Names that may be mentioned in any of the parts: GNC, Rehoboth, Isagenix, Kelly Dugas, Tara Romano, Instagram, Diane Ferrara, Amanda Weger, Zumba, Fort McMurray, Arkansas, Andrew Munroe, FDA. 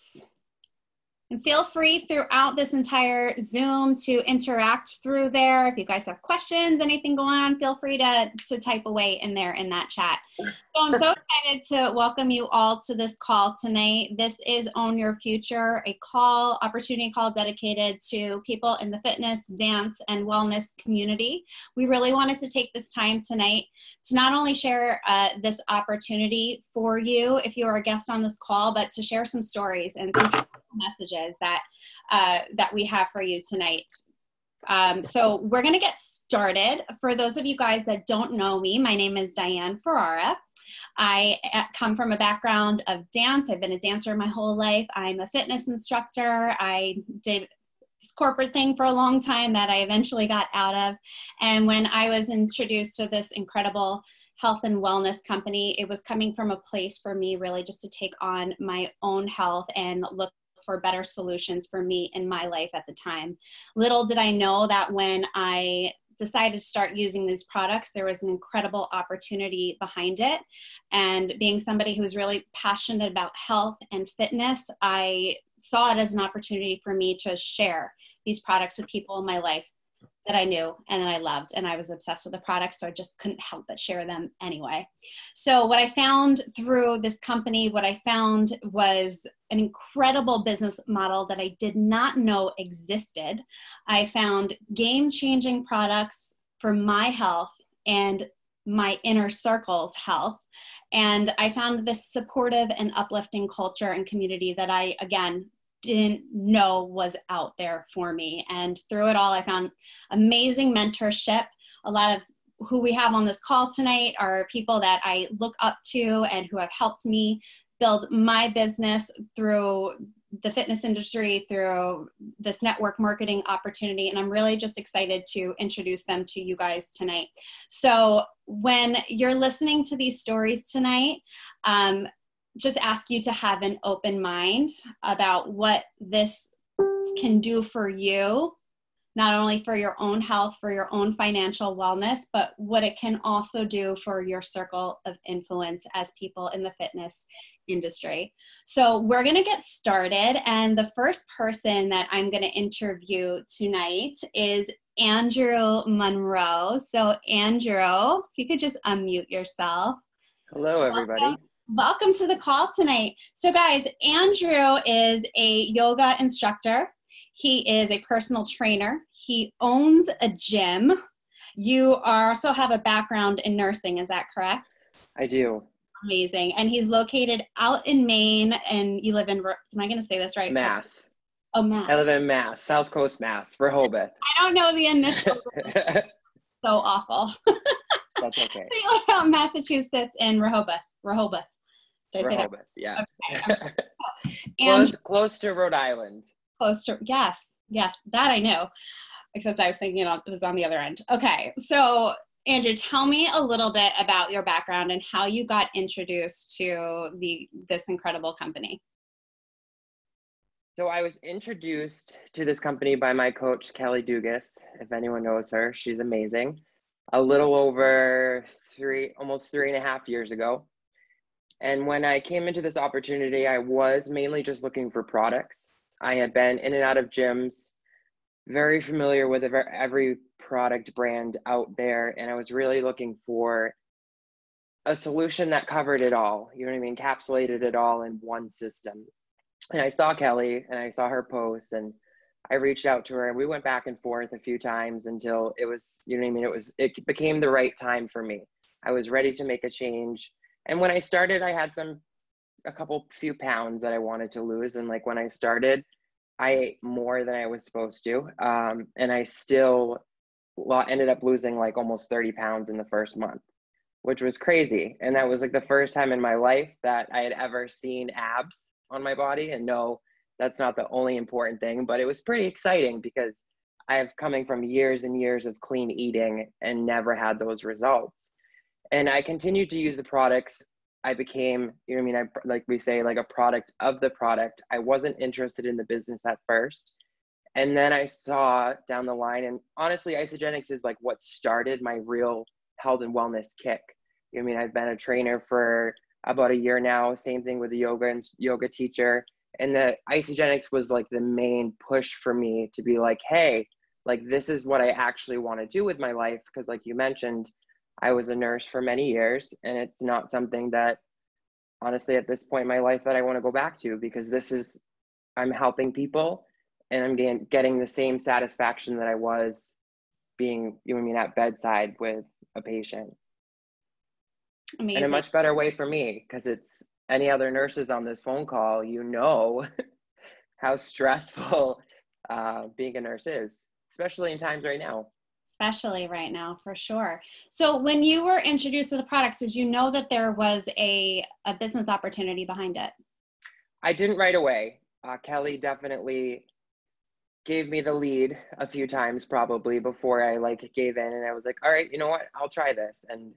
chats. And feel free throughout this entire Zoom to interact through there. If you guys have questions, anything going on, feel free to type away in there in that chat. So I'm so excited to welcome you all to this call tonight. This is Own Your Future, a call, opportunity call dedicated to people in the fitness, dance, and wellness community. We really wanted to take this time tonight to not only share this opportunity for you if you are a guest on this call, but to share some stories and some messages that that we have for you tonight. So we're going to get started. For those of you guys that don't know me, my name is Diane Ferrara. I come from a background of dance. I've been a dancer my whole life. I'm a fitness instructor. I did this corporate thing for a long time that I eventually got out of. And when I was introduced to this incredible health and wellness company, it was coming from a place for me really just to take on my own health and look for better solutions for me in my life at the time. Little did I know that when I decided to start using these products, there was an incredible opportunity behind it. And being somebody who was really passionate about health and fitness, I saw it as an opportunity for me to share these products with people in my life that I knew and that I loved, and I was obsessed with the products, so I just couldn't help but share them anyway. So what I found through this company, what I found was an incredible business model that I did not know existed. I found game-changing products for my health and my inner circle's health, and I found this supportive and uplifting culture and community that I, again, didn't know was out there for me. And through it all, I found amazing mentorship. A lot of who we have on this call tonight are people that I look up to and who have helped me build my business through the fitness industry, through this network marketing opportunity. And I'm really just excited to introduce them to you guys tonight. So when you're listening to these stories tonight, just ask you to have an open mind about what this can do for you, not only for your own health, for your own financial wellness, but what it can also do for your circle of influence as people in the fitness industry. So we're going to get started. And the first person that I'm going to interview tonight is Andrew Munroe. So Andrew, if you could just unmute yourself. Hello, everybody. Welcome to the call tonight. So guys, Andrew is a yoga instructor. He is a personal trainer. He owns a gym. You also have a background in nursing, is that correct? I do. Amazing. And he's located out in Maine, and you live in, am I going to say this right? Mass. Oh, Mass. I live in Mass, South Coast, Mass, Rehoboth. I don't know the initials. So awful. That's okay. So you live out in Massachusetts in Rehoboth. Did I say that? Yeah. Okay. And close to Rhode Island. Close to, yes, that I know. Except I was thinking it was on the other end. Okay, so Andrew, tell me a little bit about your background and how you got introduced to this incredible company. So I was introduced to this company by my coach, Kelly Dugas. If anyone knows her, she's amazing. A little over almost three and a half years ago. And when I came into this opportunity, I was mainly just looking for products. I had been in and out of gyms, very familiar with every product brand out there. And I was really looking for a solution that covered it all, you know what I mean? Encapsulated it all in one system. And I saw Kelly and I saw her post and I reached out to her and we went back and forth a few times until it was, you know what I mean? It became the right time for me. I was ready to make a change. And when I started, I had a few pounds that I wanted to lose. And like when I started, I ate more than I was supposed to. And I still ended up losing like almost 30 pounds in the first month, which was crazy. And that was like the first time in my life that I had ever seen abs on my body. And no, that's not the only important thing, but it was pretty exciting because I have coming from years and years of clean eating and never had those results. And I continued to use the products. I became, you know what I mean? Like we say, like a product of the product. I wasn't interested in the business at first. And then I saw down the line, and honestly, Isagenix is like what started my real health and wellness kick. You know what I mean? I've been a trainer for about a year now, same thing with a yoga teacher. And the Isagenix was like the main push for me to be like, hey, like, this is what I actually want to do with my life. Because like you mentioned, I was a nurse for many years, and it's not something that honestly at this point in my life that I want to go back to, because this is, I'm helping people and I'm getting the same satisfaction that I was being, you know what I mean, at bedside with a patient. Amazing. And a much better way for me, because it's any other nurses on this phone call, you know how stressful being a nurse is, especially in times right now. Especially right now, for sure. So when you were introduced to the products, did you know that there was a business opportunity behind it? I didn't right away. Kelly definitely gave me the lead a few times probably before I like gave in, and I was like, all right, you know what, I'll try this. And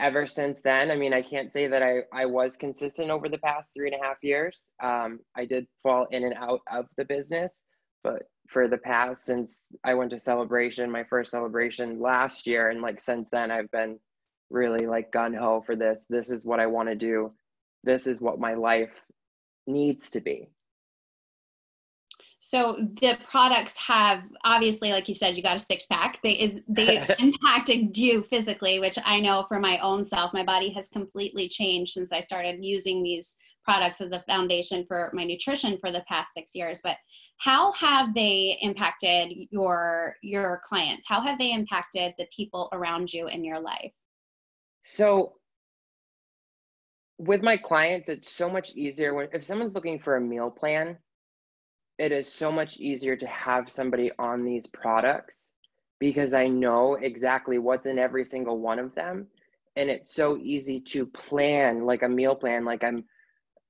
ever since then, I mean, I can't say that I was consistent over the past 3.5 years. I did fall in and out of the business, but for the past, since I went to Celebration, my first Celebration last year, and like since then, I've been really like gung-ho for this. This is what I want to do. This is what my life needs to be. So the products have, obviously, like you said, you got a six-pack. They impacted you physically, which I know for my own self, my body has completely changed since I started using these products as the foundation for my nutrition for the past 6 years. But how have they impacted your clients? How have they impacted the people around you in your life? So with my clients, it's so much easier when, if someone's looking for a meal plan, it is so much easier to have somebody on these products, because I know exactly what's in every single one of them. And it's so easy to plan like a meal plan. Like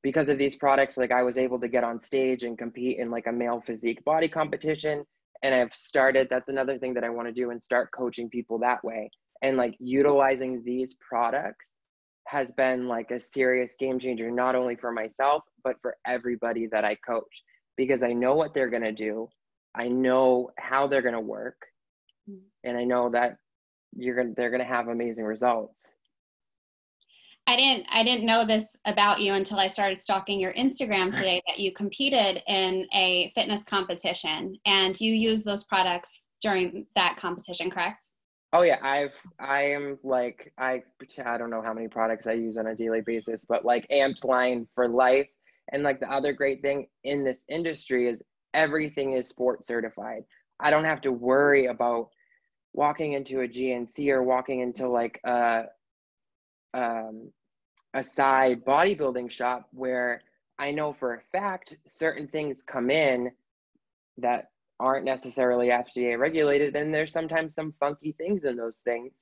because of these products, like I was able to get on stage and compete in like a male physique body competition. And I've started, that's another thing that I want to do, and start coaching people that way. And like utilizing these products has been like a serious game changer, not only for myself, but for everybody that I coach. Because I know what they're going to do. I know how they're going to work. And I know that they're going to have amazing results. I didn't know this about you until I started stalking your Instagram today, that you competed in a fitness competition and you used those products during that competition, correct? Oh yeah. I don't know how many products I use on a daily basis, but like Amped Line for life. And like the other great thing in this industry is everything is sport certified. I don't have to worry about walking into a GNC or walking into like a side bodybuilding shop where I know for a fact certain things come in that aren't necessarily FDA regulated, and there's sometimes some funky things in those things.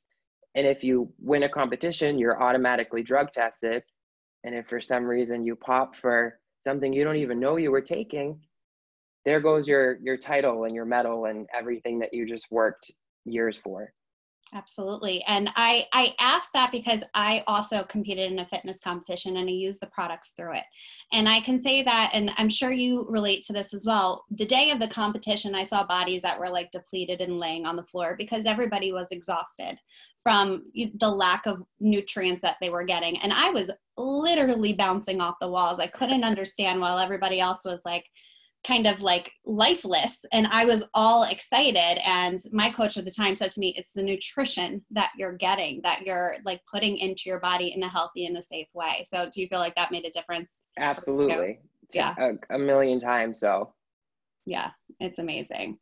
And if you win a competition, you're automatically drug tested. And if for some reason you pop for something you don't even know you were taking, there goes your title and your medal and everything that you just worked years for. Absolutely. And I asked that because I also competed in a fitness competition and I used the products through it. And I can say that, and I'm sure you relate to this as well, the day of the competition, I saw bodies that were like depleted and laying on the floor because everybody was exhausted from the lack of nutrients that they were getting. And I was literally bouncing off the walls. I couldn't understand, while everybody else was like, kind of like lifeless, and I was all excited. And my coach at the time said to me, it's the nutrition that you're getting, that you're like putting into your body in a healthy and a safe way. So do you feel like that made a difference? Absolutely. Yeah. A million times. So yeah, it's amazing.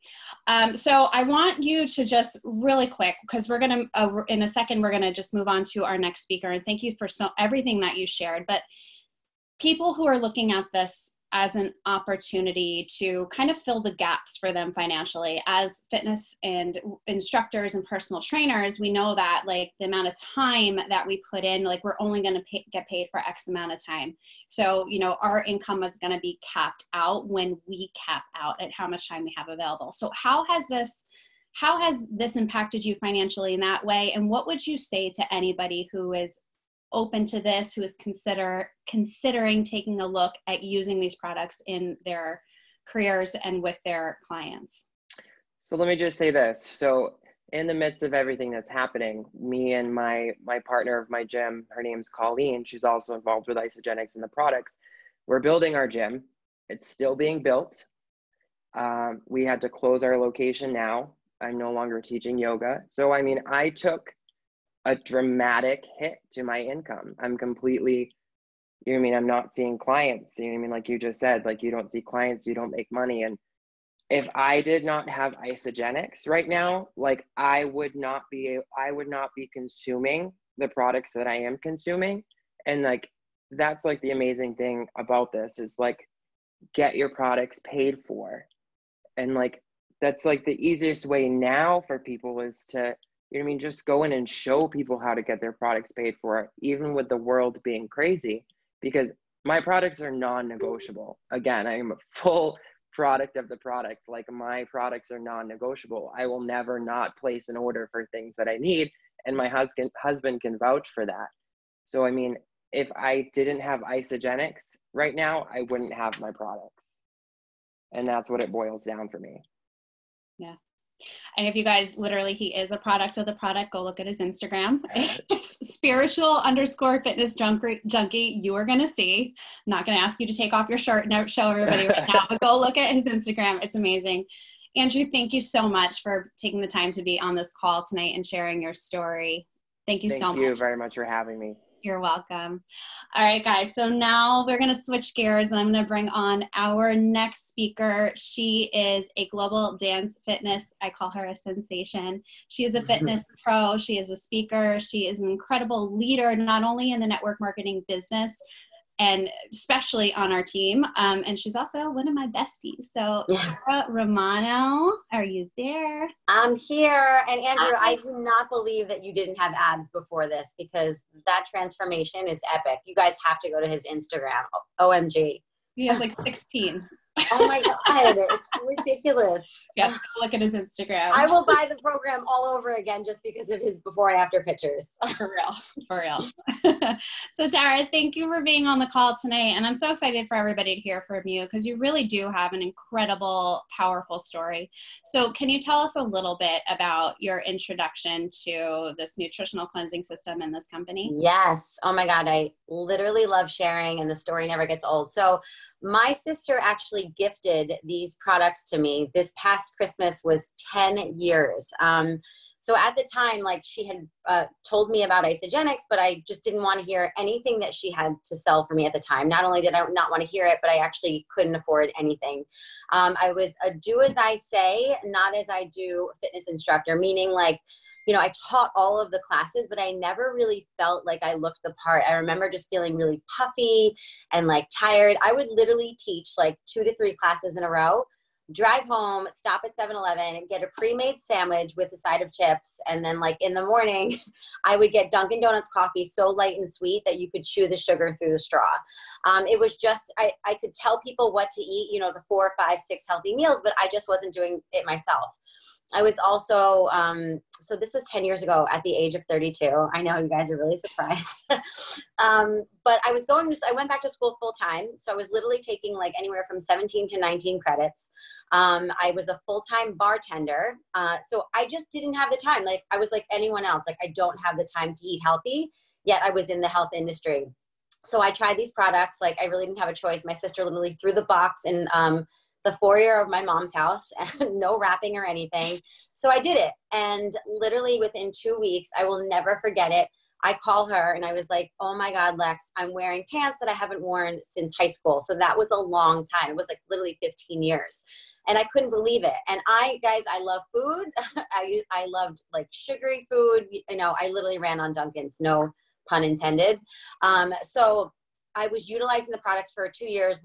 So I want you to just really quick, because we're going to, in a second, we're going to just move on to our next speaker. And thank you for everything that you shared, but people who are looking at this as an opportunity to kind of fill the gaps for them financially. As fitness and instructors and personal trainers, we know that like the amount of time that we put in, like we're only going to get paid for X amount of time. So, you know, our income is going to be capped out when we cap out at how much time we have available. So how has this impacted you financially in that way? And what would you say to anybody who is open to this, who is considering taking a look at using these products in their careers and with their clients? So let me just say this. So in the midst of everything that's happening, me and my partner of my gym, her name's Colleen, she's also involved with Isagenix and the products, We're building our gym. It's still being built. We had to close our location now. I'm no longer teaching yoga. So, I mean, I took a dramatic hit to my income. I'm completely, you know what I mean? I'm not seeing clients. You know what I mean? Like you just said, like you don't see clients, you don't make money. And if I did not have Isagenix right now, like I would not be consuming the products that I am consuming. And like, that's like the amazing thing about this is like, get your products paid for. And like, that's like the easiest way now for people is to, you know what I mean? Just go in and show people how to get their products paid for, even with the world being crazy, because my products are non-negotiable. Again, I am a full product of the product. Like my products are non-negotiable. I will never not place an order for things that I need. And my husband can vouch for that. So, I mean, if I didn't have Isagenix right now, I wouldn't have my products. And that's what it boils down for me. Yeah. And if you guys, literally, he is a product of the product. Go look at his Instagram. Spiritual_fitness junkie. You are going to see. I'm not going to ask you to take off your shirt and show everybody right now, but go look at his Instagram. It's amazing. Andrew, thank you so much for taking the time to be on this call tonight and sharing your story. Thank you so much. Thank you very much for having me. You're welcome. All right, guys. So now we're going to switch gears and I'm going to bring on our next speaker. She is a global dance fitness. I call her a sensation. She is a fitness pro. She is a speaker. She is an incredible leader, not only in the network marketing business and especially on our team. And she's also one of my besties. So Tara Romano, are you there? I'm here. And Andrew, I do not believe that you didn't have abs before this because that transformation is epic. You guys have to go to his Instagram. OMG. He has like 16. Oh my God, it's ridiculous. Yes, look at his Instagram. I will buy the program all over again just because of his before and after pictures. For real. So Tara, thank you for being on the call tonight. And I'm so excited for everybody to hear from you because you really do have an incredible, powerful story. So can you tell us a little bit about your introduction to this nutritional cleansing system and this company? Yes. Oh my God, I literally love sharing and the story never gets old. So my sister actually gifted these products to me. This past Christmas was 10 years. So at the time, like she had told me about Isagenix, but I just didn't want to hear anything that she had to sell for me at the time. Not only did I not want to hear it, but I actually couldn't afford anything. I was a do as I say, not as I do fitness instructor, meaning like, you know, I taught all of the classes, but I never really felt like I looked the part. I remember just feeling really puffy and like tired. I would literally teach like 2 to 3 classes in a row, drive home, stop at 7-Eleven and get a pre-made sandwich with a side of chips. And then like in the morning, I would get Dunkin' Donuts coffee so light and sweet that you could chew the sugar through the straw. It was just, I could tell people what to eat, you know, the 4, 5, 6 healthy meals, but I just wasn't doing it myself. I was also, so this was 10 years ago at the age of 32. I know you guys are really surprised. But I was going, I went back to school full time. So I was literally taking like anywhere from 17 to 19 credits. I was a full-time bartender. So I just didn't have the time. Like I was like anyone else, like I don't have the time to eat healthy, yet I was in the health industry. So I tried these products. Like I really didn't have a choice. My sister literally threw the box and, the foyer of my mom's house, and no wrapping or anything. So I did it. And literally within 2 weeks, I will never forget it. I call her and I was like, oh my God, Lex, I'm wearing pants that I haven't worn since high school. So that was a long time. It was like literally 15 years. And I couldn't believe it. And I love food. I loved like sugary food. You know, I literally ran on Dunkin's, no pun intended. So I was utilizing the products for 2 years,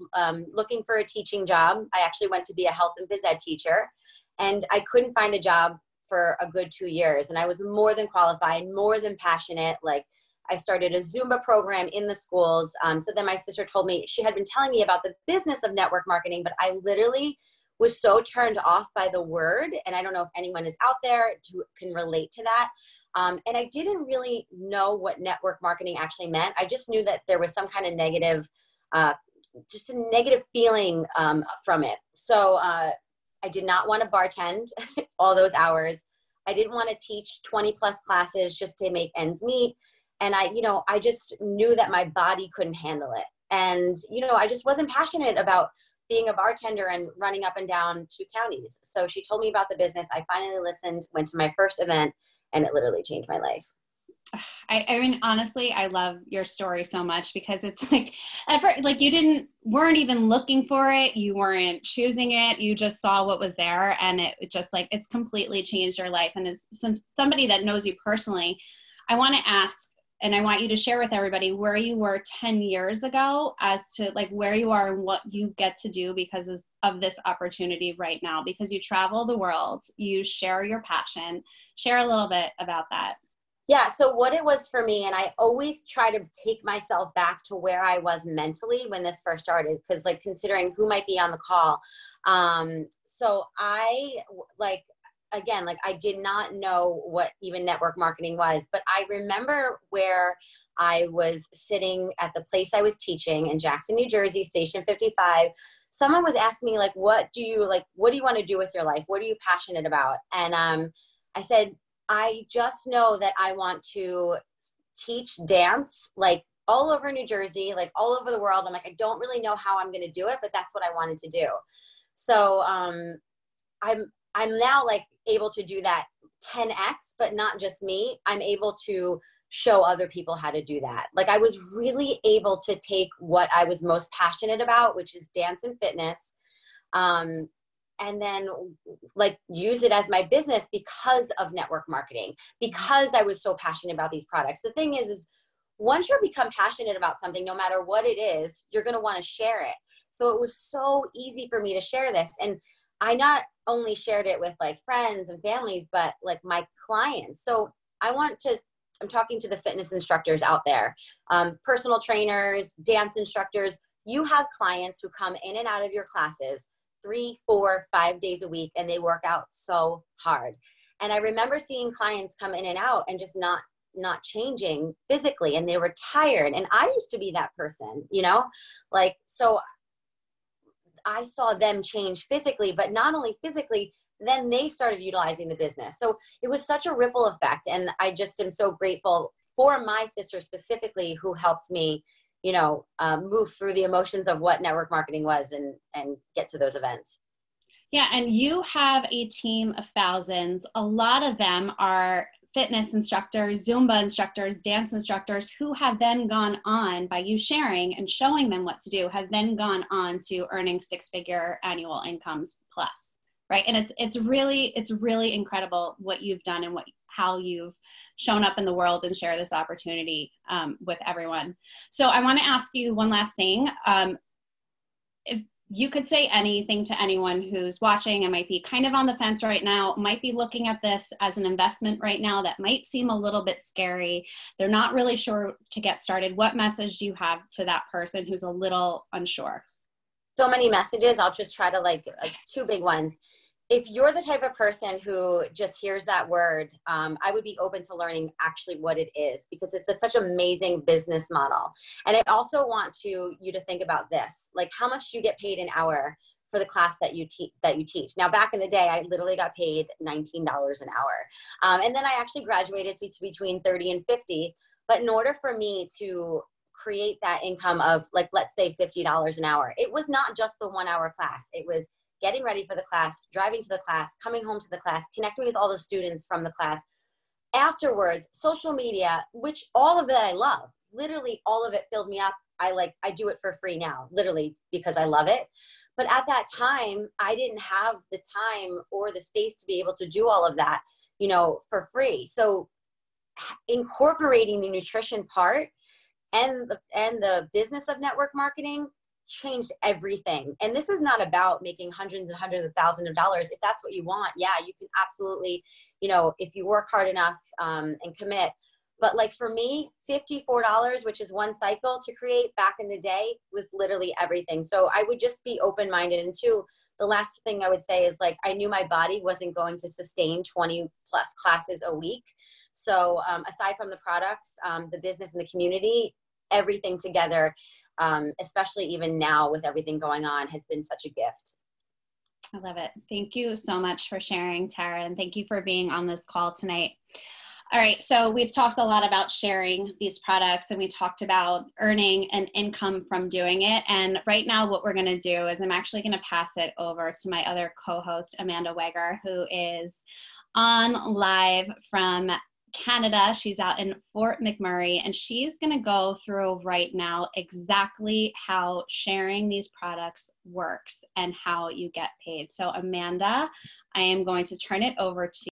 looking for a teaching job. I actually went to be a health and phys ed teacher, and I couldn't find a job for a good 2 years. And I was more than qualified, more than passionate. Like I started a Zumba program in the schools. So then my sister told me, she had been telling me about the business of network marketing, but I literally was so turned off by the word. And I don't know if anyone is out there who can relate to that. And I didn't really know what network marketing actually meant. I just knew that there was some kind of negative, just a negative feeling from it. So I did not want to bartend all those hours. I didn't want to teach 20+ classes just to make ends meet. And I just knew that my body couldn't handle it. And, you know, I just wasn't passionate about being a bartender and running up and down 2 counties. So she told me about the business. I finally listened, went to my first event, and it literally changed my life. I mean, honestly, I love your story so much, because it's like, effort, like you weren't even looking for it. You weren't choosing it. You just saw what was there, and it just like, it's completely changed your life. And as somebody that knows you personally, I want to ask, and I want you to share with everybody where you were 10 years ago as to like where you are and what you get to do because of this opportunity right now, because you travel the world, you share your passion. Share a little bit about that. Yeah. So what it was for me, and I always try to take myself back to where I was mentally when this first started, because like considering who might be on the call. So I like, again, like I did not know what even network marketing was, but I remember where I was sitting at the place I was teaching in Jackson, New Jersey, Station 55. Someone was asking me like, what do you want to do with your life? What are you passionate about? And I said, I just know that I want to teach dance, like all over New Jersey, like all over the world. I'm like, I don't really know how I'm going to do it, but that's what I wanted to do. So I'm now like able to do that 10X, but not just me. I'm able to show other people how to do that. Like I was really able to take what I was most passionate about, which is dance and fitness, and then like use it as my business because of network marketing, because I was so passionate about these products. The thing is once you become passionate about something, no matter what it is, you're going to want to share it. So it was so easy for me to share this. And I not only shared it with like friends and families, but like my clients. So I'm talking to the fitness instructors out there, personal trainers, dance instructors. You have clients who come in and out of your classes 3, 4, 5 days a week, and they work out so hard. And I remember seeing clients come in and out and just not changing physically, and they were tired. And I used to be that person, you know, like, so I saw them change physically, but not only physically, then they started utilizing the business. So it was such a ripple effect. And I just am so grateful for my sister specifically, who helped me, you know, move through the emotions of what network marketing was and get to those events. Yeah. And you have a team of thousands. A lot of them are fitness instructors, Zumba instructors, dance instructors who have then gone on, by you sharing and showing them what to do, have then gone on to earning 6-figure annual incomes plus, right? And it's really incredible what you've done and how you've shown up in the world and share this opportunity with everyone. So I want to ask you one last thing. If you could say anything to anyone who's watching and might be kind of on the fence right now, might be looking at this as an investment right now that might seem a little bit scary. They're not really sure to get started. What message do you have to that person who's a little unsure? So many messages. I'll just try to like 2 big ones. If you're the type of person who just hears that word, I would be open to learning actually what it is, because it's such an amazing business model. And I also want you to think about this, like how much do you get paid an hour for the class that you teach? Now, back in the day, I literally got paid $19 an hour. And then I actually graduated to between 30 and 50. But in order for me to create that income of like, let's say $50 an hour, it was not just the 1-hour class. It was getting ready for the class, driving to the class, coming home to the class, connecting with all the students from the class. Afterwards, social media, which all of that I love, literally all of it filled me up. I do it for free now, literally because I love it. But at that time, I didn't have the time or the space to be able to do all of that, you know, for free. So incorporating the nutrition part and the business of network marketing changed everything. And this is not about making hundreds and hundreds of thousands of dollars. If that's what you want, yeah, you can absolutely, you know, if you work hard enough and commit. But like for me, $54, which is 1 cycle to create back in the day, was literally everything. So I would just be open-minded. And 2, the last thing I would say is like, I knew my body wasn't going to sustain 20+ classes a week. So aside from the products, the business and the community, everything together, especially even now with everything going on, has been such a gift. I love it. Thank you so much for sharing, Tara, and thank you for being on this call tonight. All right, so we've talked a lot about sharing these products, and we talked about earning an income from doing it. And right now what we're going to do is I'm actually going to pass it over to my other co-host, Amanda Weger, who is on live from Canada. She's out in Fort McMurray, and she's going to go through right now exactly how sharing these products works and how you get paid. So Amanda, I am going to turn it over to you.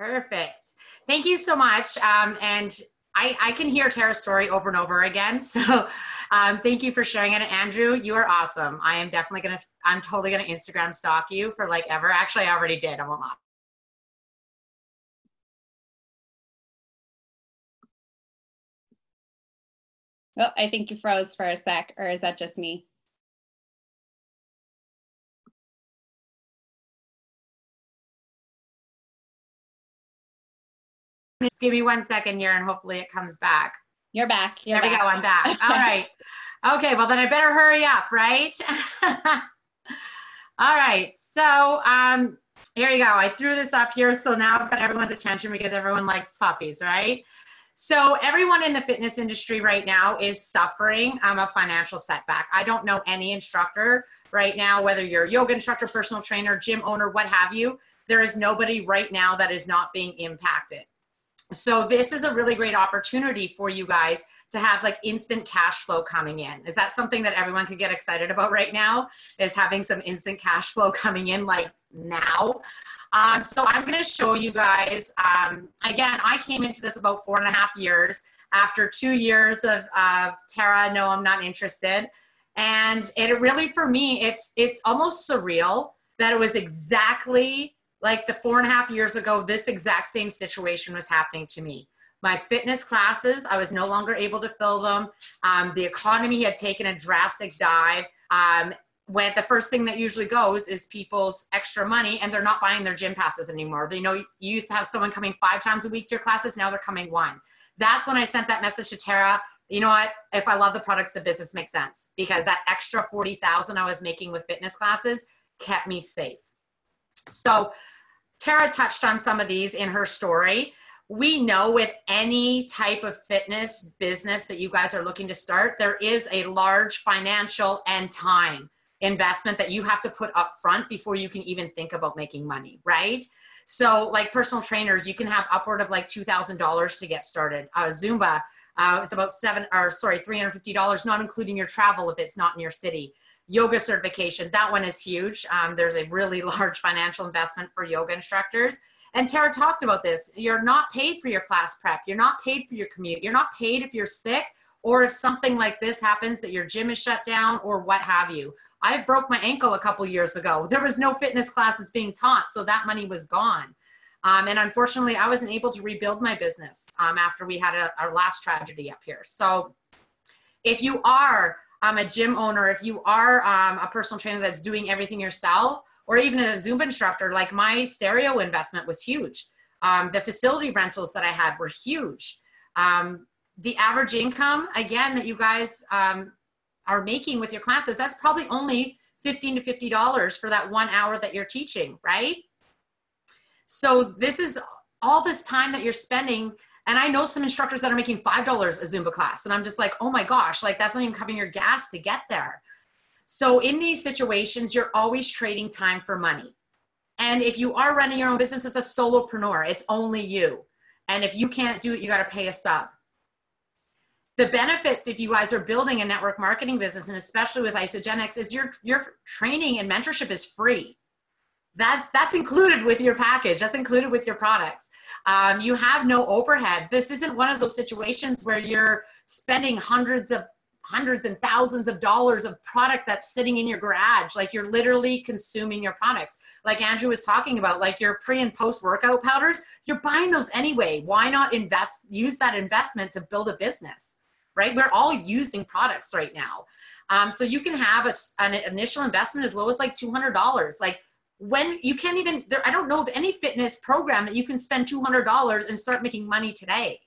Perfect. Thank you so much. And I can hear Tara's story over and over again. So thank you for sharing it. And Andrew, you are awesome. I am definitely going to, I'm totally going to Instagram stalk you for like ever. Actually, I already did. I won't lie. Oh, I think you froze for a sec, or is that just me? Just give me 1 second here and hopefully it comes back. You're back. You're there back. We go. I'm back. All right. Okay. Well, then I better hurry up, right? All right. So here you go. I threw this up here. So now I've got everyone's attention because everyone likes puppies, right? So everyone in the fitness industry right now is suffering a financial setback. I don't know any instructor right now, whether you're a yoga instructor, personal trainer, gym owner, what have you. There is nobody right now that is not being impacted. So this is a really great opportunity for you guys to have like instant cash flow coming in. Is that something that everyone can get excited about right now, is having some instant cash flow coming in like now? So I'm going to show you guys, again, I came into this about 4.5 years after 2 years of Tara, no, I'm not interested. And it really, for me, it's almost surreal that it was exactly like the 4.5 years ago, this exact same situation was happening to me. My fitness classes, I was no longer able to fill them. The economy had taken a drastic dive. When the first thing that usually goes is people's extra money, and they're not buying their gym passes anymore. They know you used to have someone coming 5 times a week to your classes. Now they're coming 1. That's when I sent that message to Tara. You know what? If I love the products, the business makes sense, because that extra $40,000 I was making with fitness classes kept me safe. So Tara touched on some of these in her story. We know with any type of fitness business that you guys are looking to start, there is a large financial and time investment that you have to put up front before you can even think about making money, right? So like personal trainers, you can have upward of like $2,000 to get started. Zumba, it's about $350, not including your travel if it's not in your city. Yoga certification, that one is huge. There's a really large financial investment for yoga instructors. And Tara talked about this. You're not paid for your class prep. You're not paid for your commute. You're not paid if you're sick or if something like this happens, that your gym is shut down or what have you. I broke my ankle a couple years ago. There was no fitness classes being taught, so that money was gone. And unfortunately, I wasn't able to rebuild my business after we had our last tragedy up here. So if you are a gym owner, if you are a personal trainer that's doing everything yourself, or even a Zumba instructor, like my stereo investment was huge. The facility rentals that I had were huge. The average income, again, that you guys are making with your classes, that's probably only $15 to $50 for that 1 hour that you're teaching, right? So this is all this time that you're spending. And I know some instructors that are making $5 a Zumba class. And I'm just like, oh my gosh, like that's not even covering your gas to get there. So in these situations, you're always trading time for money. And if you are running your own business as a solopreneur, it's only you. And if you can't do it, you got to pay a sub. The benefits, if you guys are building a network marketing business, and especially with Isagenix, is your training and mentorship is free. That's included with your package. That's included with your products. You have no overhead. This isn't one of those situations where you're spending hundreds and thousands of dollars of product that's sitting in your garage. Like you're literally consuming your products. Like Andrew was talking about, like your pre and post workout powders, you're buying those anyway. Why not use that investment to build a business, right? We're all using products right now. So you can have an initial investment as low as like $200. Like, when you can't even, I don't know of any fitness program that you can spend $200 and start making money today,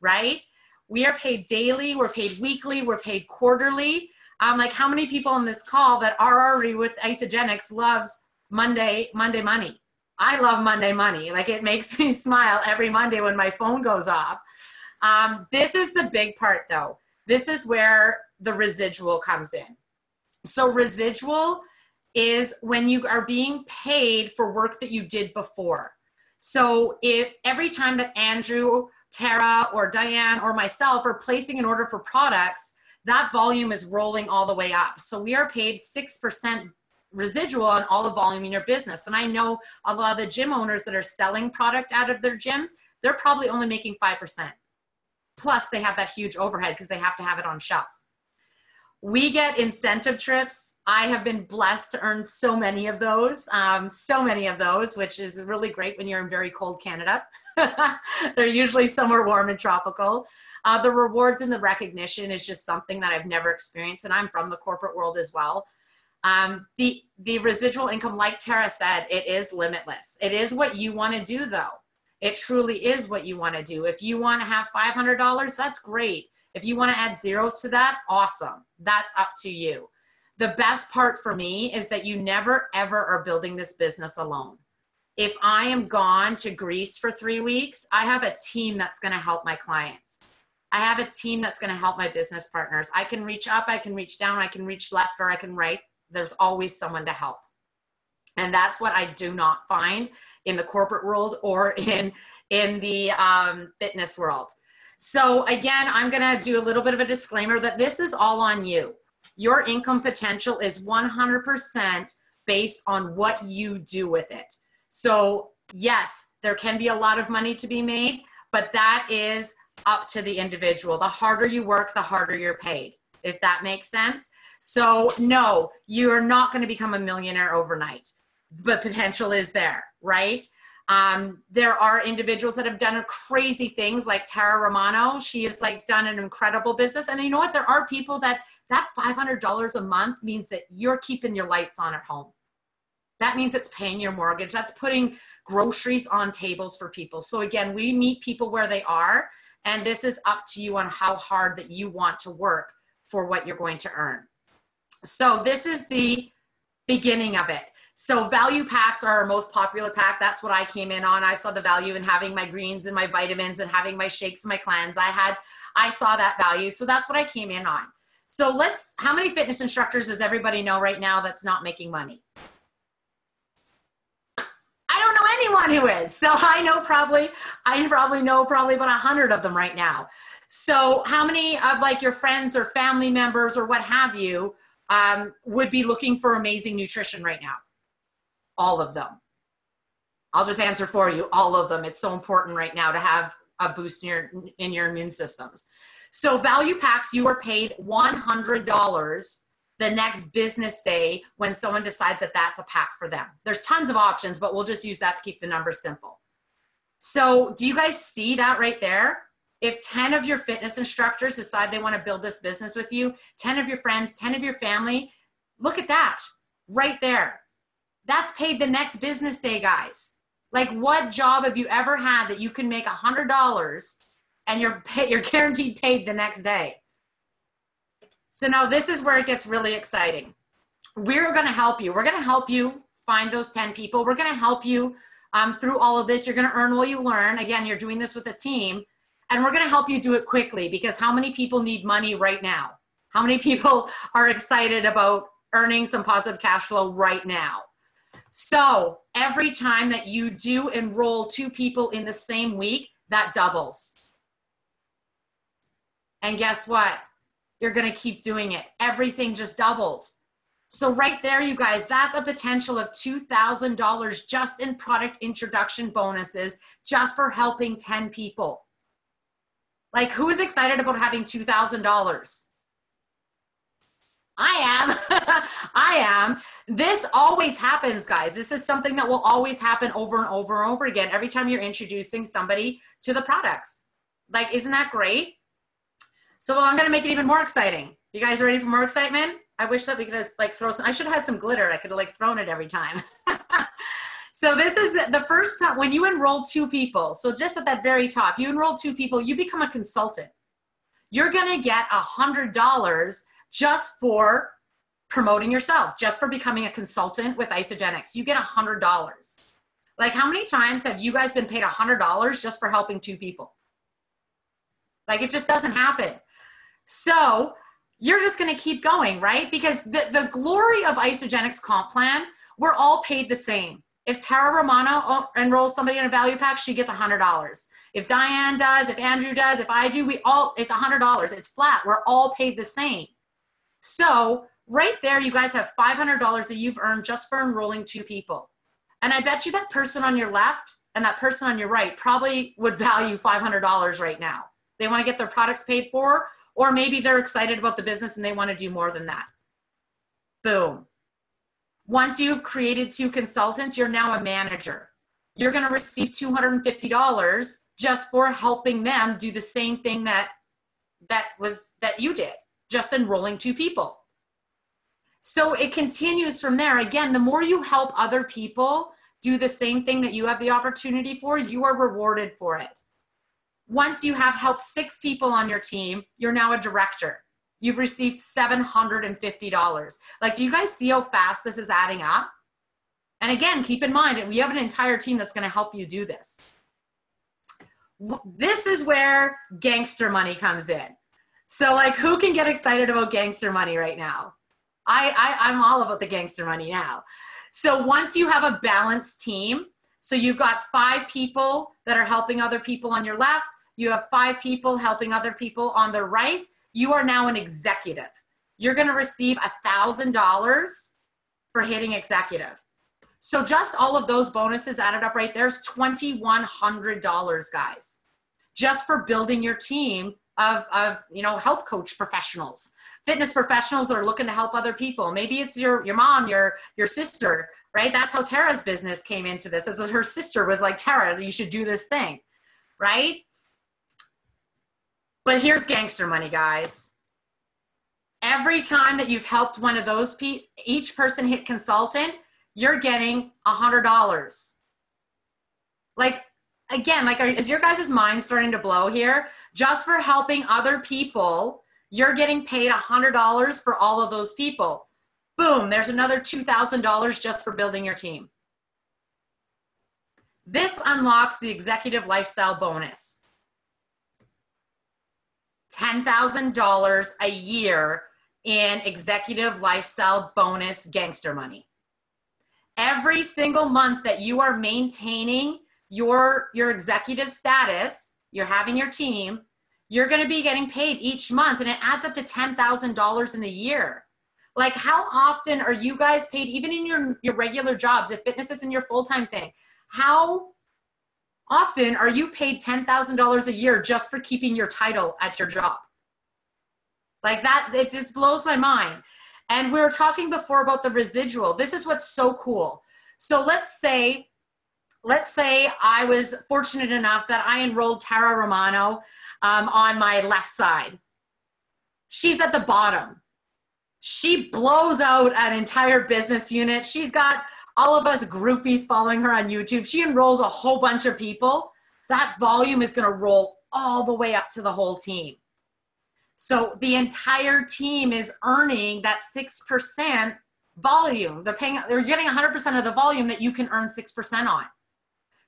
right? We are paid daily, we're paid weekly, we're paid quarterly. Like how many people on this call that are already with Isagenix loves Monday money, I love Monday money. Like, it makes me smile every Monday when my phone goes off. This is the big part though. This is where the residual comes in. So residual is when you are being paid for work that you did before. So if every time that Andrew, Tara, or Diane, or myself are placing an order for products, that volume is rolling all the way up. So we are paid 6% residual on all the volume in your business. And I know a lot of the gym owners that are selling product out of their gyms, they're probably only making 5%. Plus they have that huge overhead because they have to have it on shelf. We get incentive trips. I have been blessed to earn so many of those, which is really great when you're in very cold Canada. They're usually somewhere warm and tropical. The rewards and the recognition is just something that I've never experienced, and I'm from the corporate world as well. The residual income, like Tara said, it is limitless. It is what you want to do though. It truly is what you want to do. If you want to have $500, that's great. If you want to add zeros to that, awesome. That's up to you. The best part for me is that you never, ever are building this business alone. If I am gone to Greece for 3 weeks, I have a team that's going to help my clients. I have a team that's going to help my business partners. I can reach up, I can reach down, I can reach left, or I can right. There's always someone to help. And that's what I do not find in the corporate world or in the fitness world. So again, I'm going to do a little bit of a disclaimer that this is all on you. Your income potential is 100% based on what you do with it. So yes, there can be a lot of money to be made, but that is up to the individual. The harder you work, the harder you're paid, if that makes sense. So no, you are not going to become a millionaire overnight, but potential is there, right? There are individuals that have done crazy things like Tara Romano. She has like done an incredible business. And you know what? There are people that $500 a month means that you're keeping your lights on at home. That means it's paying your mortgage. That's putting groceries on tables for people. So again, we meet people where they are, and this is up to you on how hard that you want to work for what you're going to earn. So this is the beginning of it. So value packs are our most popular pack. That's what I came in on. I saw the value in having my greens and my vitamins and having my shakes and my cleanse. I saw that value. So that's what I came in on. So how many fitness instructors does everybody know right now that's not making money? I don't know anyone who is. So I probably know about 100 of them right now. So how many of like your friends or family members or what have you would be looking for amazing nutrition right now? All of them. I'll just answer for you, all of them. It's so important right now to have a boost in your immune systems. So value packs, you are paid $100 the next business day when someone decides that that's a pack for them. There's tons of options, but we'll just use that to keep the numbers simple. So do you guys see that right there? If 10 of your fitness instructors decide they want to build this business with you, 10 of your friends, 10 of your family, look at that right there. That's paid the next business day, guys. Like, what job have you ever had that you can make $100 and you're guaranteed paid the next day? So now this is where it gets really exciting. We're going to help you. We're going to help you find those 10 people. We're going to help you through all of this. You're going to earn while you learn. Again, you're doing this with a team, and we're going to help you do it quickly, because how many people need money right now? How many people are excited about earning some positive cash flow right now? So every time that you do enroll 2 people in the same week, that doubles. And guess what? You're going to keep doing it. Everything just doubled. So right there, you guys, that's a potential of $2,000 just in product introduction bonuses, just for helping 10 people. Like, who is excited about having $2,000? I am. This always happens, guys. This is something that will always happen over and over and over again every time you're introducing somebody to the products. Like, isn't that great? So I'm going to make it even more exciting. You guys ready for more excitement? I wish that we could have like throw some, I should have had some glitter. I could have like thrown it every time. So this is the first time when you enroll 2 people. So just at that very top, you enroll 2 people, you become a consultant. You're going to get $100 just for promoting yourself, just for becoming a consultant with Isagenix. You get $100. Like, how many times have you guys been paid $100 just for helping two people? Like, it just doesn't happen. So you're just going to keep going, right? Because the glory of Isagenix comp plan, we're all paid the same. If Tara Romano enrolls somebody in a value pack, she gets $100. If Diane does, if Andrew does, if I do, we all, it's $100. It's flat. We're all paid the same. So right there, you guys have $500 that you've earned just for enrolling two people. And I bet you that person on your left and that person on your right probably would value $500 right now. They want to get their products paid for, or maybe they're excited about the business and they want to do more than that. Boom. Once you've created two consultants, you're now a manager. You're going to receive $250 just for helping them do the same thing that you did, just enrolling two people. So it continues from there. Again, the more you help other people do the same thing that you have the opportunity for, you are rewarded for it. Once you have helped 6 people on your team, you're now a director. You've received $750. Like, do you guys see how fast this is adding up? And again, keep in mind that we have an entire team that's going to help you do this. This is where gangster money comes in. So, like, who can get excited about gangster money right now? I'm all about the gangster money now. So once you have a balanced team, so you've got 5 people that are helping other people on your left, you have 5 people helping other people on the right, you are now an executive. You're gonna receive $1,000 for hitting executive. So just all of those bonuses added up right there's $2,100, guys, just for building your team of you know, health coach professionals, fitness professionals that are looking to help other people. Maybe it's your mom, your sister, right? That's how Tara's business came into this. As her sister was like, Tara, you should do this thing, right? But here's gangster money, guys. Every time that you've helped one of those people, each person hit consultant, you're getting $100. Like, again, like, is your guys' mind starting to blow here? Just for helping other people, you're getting paid $100 for all of those people. Boom, there's another $2,000 just for building your team. This unlocks the executive lifestyle bonus. $10,000 a year in executive lifestyle bonus gangster money. Every single month that you are maintaining your executive status, you're having your team, you're going to be getting paid each month, and it adds up to $10,000 in the year. Like, how often are you guys paid, even in your regular jobs, if fitness isn't your full-time thing, how often are you paid $10,000 a year just for keeping your title at your job? Like, that, it just blows my mind. And we were talking before about the residual. This is what's so cool. So let's say I was fortunate enough that I enrolled Tara Romano on my left side. She's at the bottom. She blows out an entire business unit. She's got all of us groupies following her on YouTube. She enrolls a whole bunch of people. That volume is going to roll all the way up to the whole team. So the entire team is earning that 6% volume. They're getting 100% of the volume that you can earn 6% on.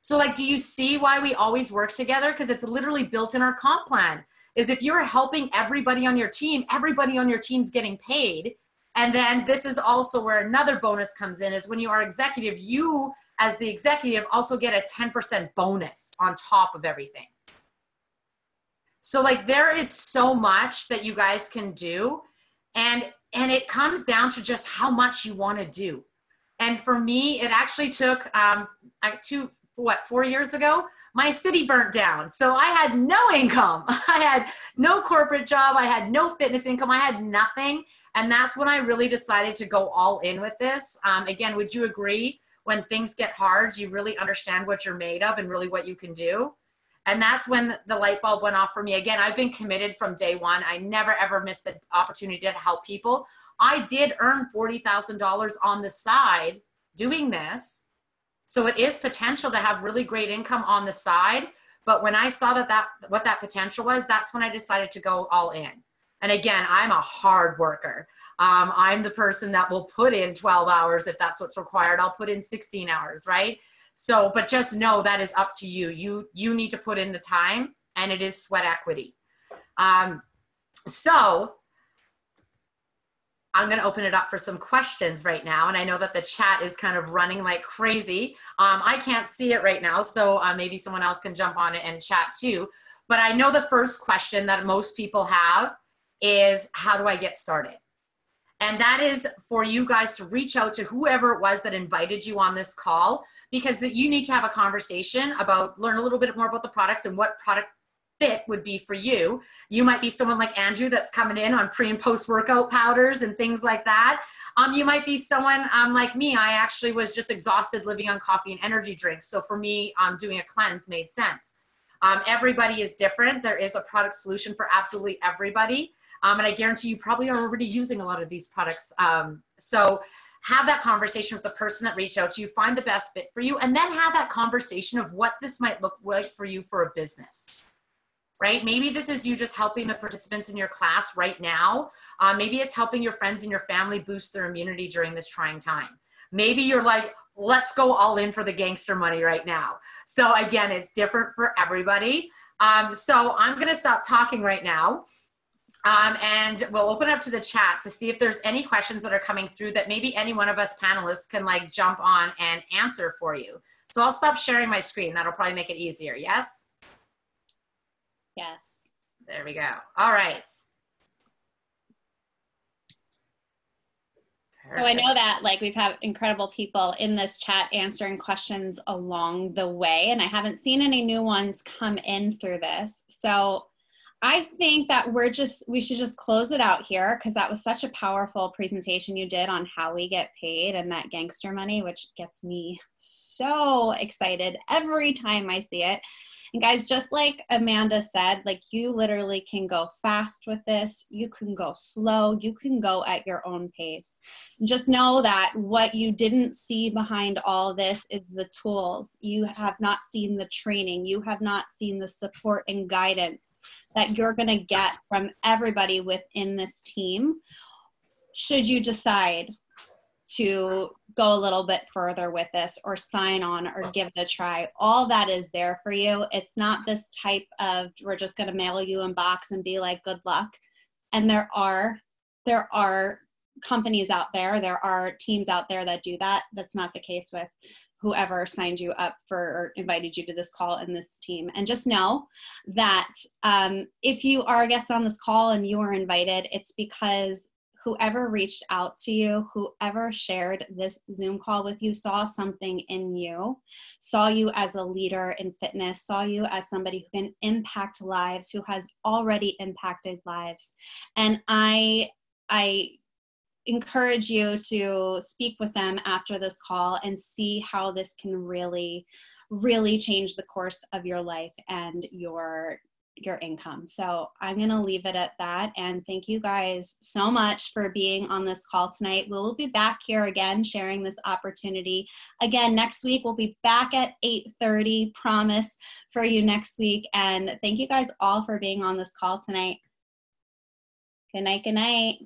So, like, do you see why we always work together? Because it's literally built in our comp plan. Is if you're helping everybody on your team, everybody on your team's getting paid. And then this is also where another bonus comes in, is when you are executive, you as the executive also get a 10% bonus on top of everything. So, like, there is so much that you guys can do. And it comes down to just how much you want to do. And for me, it actually took 4 years ago, my city burnt down. So I had no income. I had no corporate job. I had no fitness income. I had nothing. And that's when I really decided to go all in with this. Again, would you agree? When things get hard, you really understand what you're made of and really what you can do. And that's when the light bulb went off for me. Again, I've been committed from day one. I never, ever missed the opportunity to help people. I did earn $40,000 on the side doing this. So it is potential to have really great income on the side. But when I saw what that potential was, that's when I decided to go all in. And again, I'm a hard worker. I'm the person that will put in 12 hours if that's what's required. I'll put in 16 hours, right? So, but just know that is up to you. You need to put in the time, and it is sweat equity. So I'm going to open it up for some questions right now. And I know that the chat is kind of running like crazy. I can't see it right now. So maybe someone else can jump on it and chat too. But I know the first question that most people have is, how do I get started? And that is for you guys to reach out to whoever it was that invited you on this call, because that you need to have a conversation about, learn a little bit more about the products and what product fit would be for you. You might be someone like Andrew that's coming in on pre and post workout powders and things like that. You might be someone like me. I actually was just exhausted living on coffee and energy drinks. So for me, doing a cleanse made sense. Everybody is different. There is a product solution for absolutely everybody. And I guarantee you probably are already using a lot of these products. So have that conversation with the person that reached out to you, find the best fit for you, and then have that conversation of what this might look like for you for a business, right? Maybe this is you just helping the participants in your class right now. Maybe it's helping your friends and your family boost their immunity during this trying time. Maybe you're like, let's go all in for the gangster money right now. So again, it's different for everybody. So I'm going to stop talking right now. And we'll open up to the chat to see if there's any questions that are coming through that maybe any one of us panelists can like jump on and answer for you. So I'll stop sharing my screen. That'll probably make it easier. Yes? Yes. There we go. All right. Perfect. So I know that like we've had incredible people in this chat answering questions along the way, and I haven't seen any new ones come in through this. So I think that we should just close it out here, because that was such a powerful presentation you did on how we get paid and that gangster money, which gets me so excited every time I see it. And guys, just like Amanda said, like you literally can go fast with this. You can go slow. You can go at your own pace. Just know that what you didn't see behind all this is the tools. You have not seen the training. You have not seen the support and guidance that you're going to get from everybody within this team, should you decide to go a little bit further with this or sign on or give it a try. All that is there for you. It's not this type of, we're just going to mail you in box and be like, good luck. And there are companies out there. There are teams out there that do that. That's not the case with whoever signed you up for or invited you to this call in this team. And just know that if you are a guest on this call and you are invited, it's because whoever reached out to you, whoever shared this Zoom call with you, saw something in you, saw you as a leader in fitness, saw you as somebody who can impact lives, who has already impacted lives. And I encourage you to speak with them after this call and see how this can really, really change the course of your life and your income. So I'm going to leave it at that. And thank you guys so much for being on this call tonight. We'll be back here again, sharing this opportunity again next week. We'll be back at 8:30, promise, for you next week. And thank you guys all for being on this call tonight. Good night. Good night.